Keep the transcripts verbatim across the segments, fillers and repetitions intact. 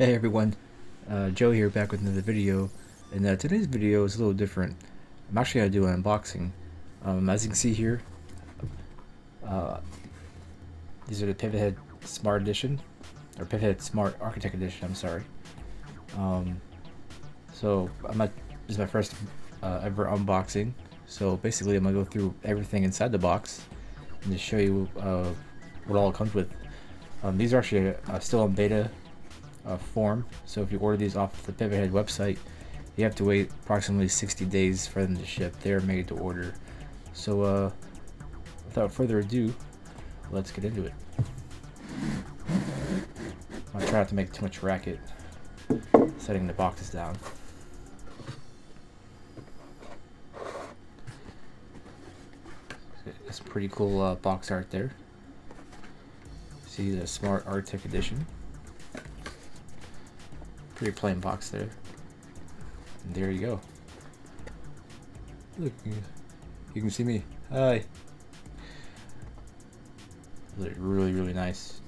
Hey everyone, uh, Joe here, back with another video, and uh, today's video is a little different. I'm actually going to do an unboxing. Um, as you can see here, uh, these are the Pivothead Smart Edition, or Pivothead Smart Architect Edition, I'm sorry. Um, so, I'm not, this is my first uh, ever unboxing, so basically I'm going to go through everything inside the box, and just show you uh, what all it comes with. Um, these are actually uh, still in beta Uh, form, so if you order these off the Pivothead website, you have to wait approximately sixty days for them to ship. They're made to order. So uh, without further ado, let's get into it. I'll try not to make too much racket setting the boxes down. It's a pretty cool uh, box art there. See the Smart Architect Edition. Pretty plain box there. And there you go. Look, you can see me. Hi. Look really, really nice.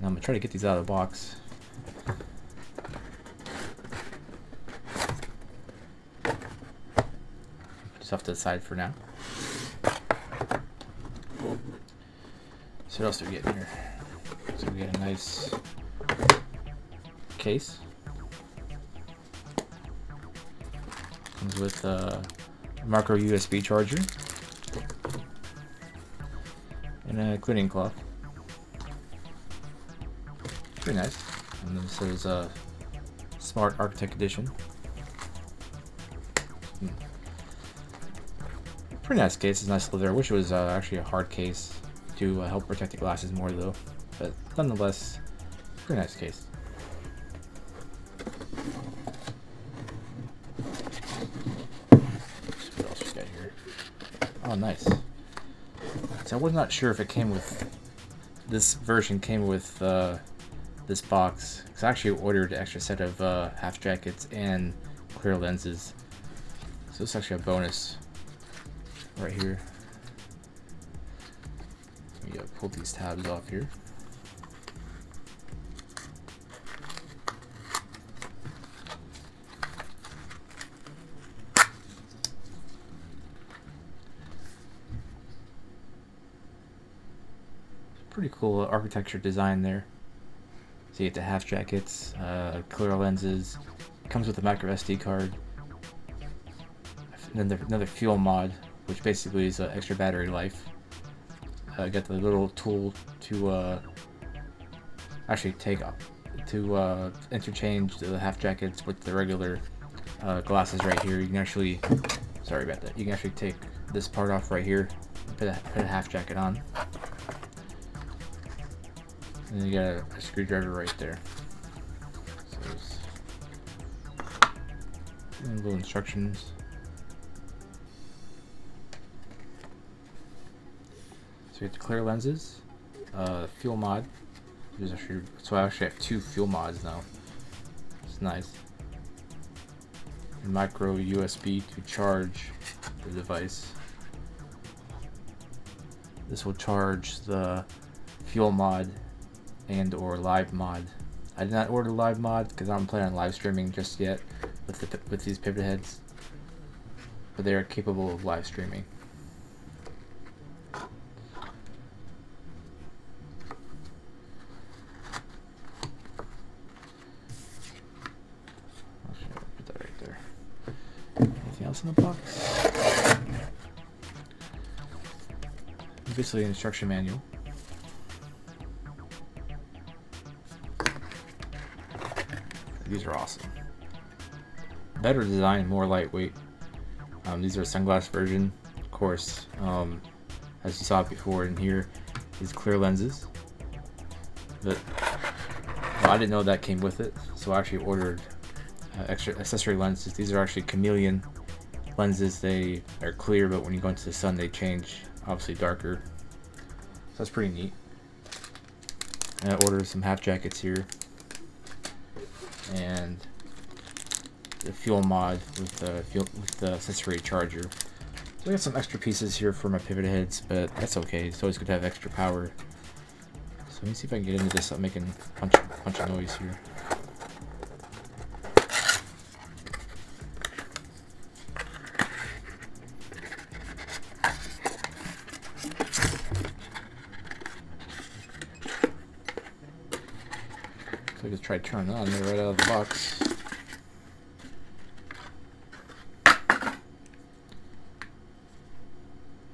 Now I'm gonna try to get these out of the box. Just off to the side for now. So what else do we get in here? So we got a nice case. With a micro U S B charger and a cleaning cloth. Pretty nice. And this is a Smart Architect Edition. Hmm. Pretty nice case. It's nice leather. I wish it was uh, actually a hard case to uh, help protect the glasses more, though. But nonetheless, pretty nice case. Oh, nice. So I was not sure if it came with, this version came with uh, this box. Cause I actually ordered an extra set of uh, half jackets and clear lenses. So this is actually a bonus right here. Let me pull these tabs off here. Pretty cool architecture design there. So you get the half jackets, uh, clear lenses, comes with a micro S D card, and then another fuel mod, which basically is uh, extra battery life. Uh, got the little tool to uh, actually take up to uh, interchange the half jackets with the regular uh, glasses right here. You can actually, sorry about that. You can actually take this part off right here, put a, put a half jacket on. And then you got a, a screwdriver right there. So there's little instructions. So you get the clear lenses, uh, fuel mod. There's actually, so I actually have two fuel mods now. It's nice. And micro U S B to charge the device. This will charge the fuel mod and or live mod. I did not order live mod because I don't plan on live streaming just yet with the, with these pivot heads, but they are capable of live streaming. Actually, I'll put that right there. Anything else in the box? Basically an instruction manual. These are awesome. Better design, more lightweight. Um, these are sunglass version, of course. Um, as you saw before in here, these clear lenses. But well, I didn't know that came with it, so I actually ordered uh, extra accessory lenses. These are actually chameleon lenses. They are clear, but when you go into the sun, they change, obviously darker. So that's pretty neat. And I ordered some half jackets here. And the fuel mod with the fuel with the accessory charger. So I got some extra pieces here for my pivot heads, but that's okay. It's always good to have extra power. So let me see if I can get into this. I'm making a bunch, bunch of noise here. I could try turning it on right out of the box.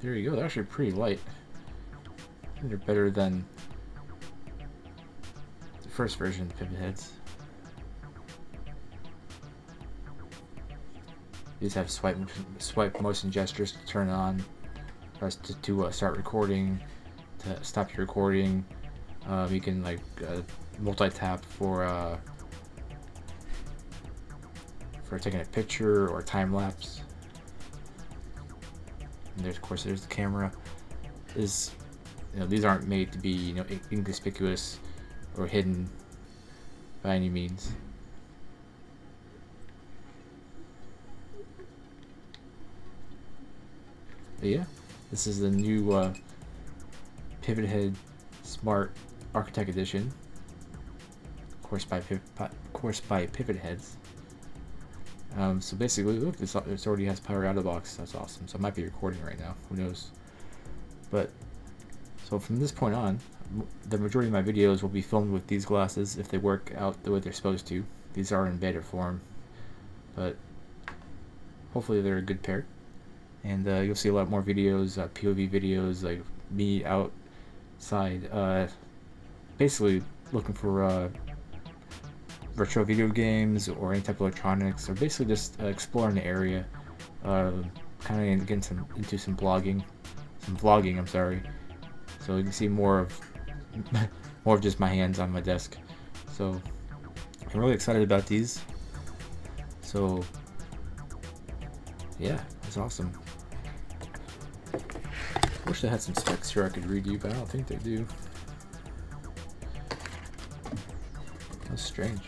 There you go, they're actually pretty light. They're better than the first version of Pivotheads. You just have swipe, swipe motion gestures to turn on, press to, to uh, start recording, to stop your recording. Uh, you can like uh, multi-tap for uh, for taking a picture or time lapse. And there's, of course, there's the camera. Is you know these aren't made to be you know inconspicuous or hidden by any means. But yeah, this is the new uh, Pivothead Smart Architect Edition, of course by, Piv by, of course by Pivotheads. Um, so basically, look, this, this already has power out of the box. That's awesome. So I might be recording right now. Who knows? But so from this point on, the majority of my videos will be filmed with these glasses if they work out the way they're supposed to. These are in beta form, but hopefully they're a good pair. And uh, you'll see a lot more videos, uh, P O V videos, like me outside, uh, basically looking for uh, retro video games or any type of electronics, or basically just uh, exploring the area, uh, kind of getting some, into some blogging, some vlogging. I'm sorry. So you can see more of more of just my hands on my desk. So I'm really excited about these. So yeah, it's awesome. Wish they had some specs here I could read you, but I don't think they do. That's strange.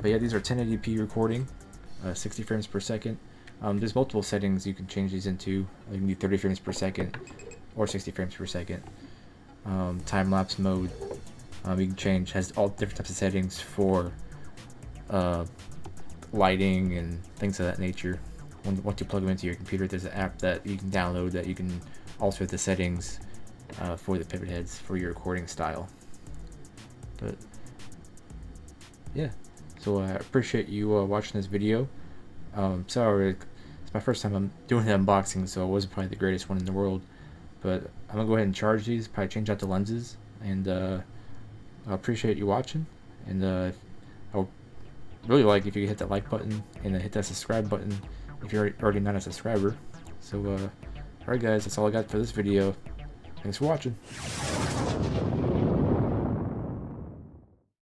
But yeah, these are ten eighty p recording, uh, sixty frames per second. Um, there's multiple settings you can change these into. You can do thirty frames per second or sixty frames per second. Um, time lapse mode, um, you can change, has all different types of settings for uh, lighting and things of that nature. Once you plug them into your computer, there's an app that you can download that you can alter the settings uh, for the Pivotheads for your recording style. But yeah, so I appreciate you uh, watching this video. Um, sorry, it's my first time I'm doing the unboxing, so it wasn't probably the greatest one in the world. But I'm gonna go ahead and charge these, probably change out the lenses, and uh, I appreciate you watching. And uh, I would really like if you could hit that like button and uh, hit that subscribe button if you're already not a subscriber. So uh, alright guys, that's all I got for this video. Thanks for watching.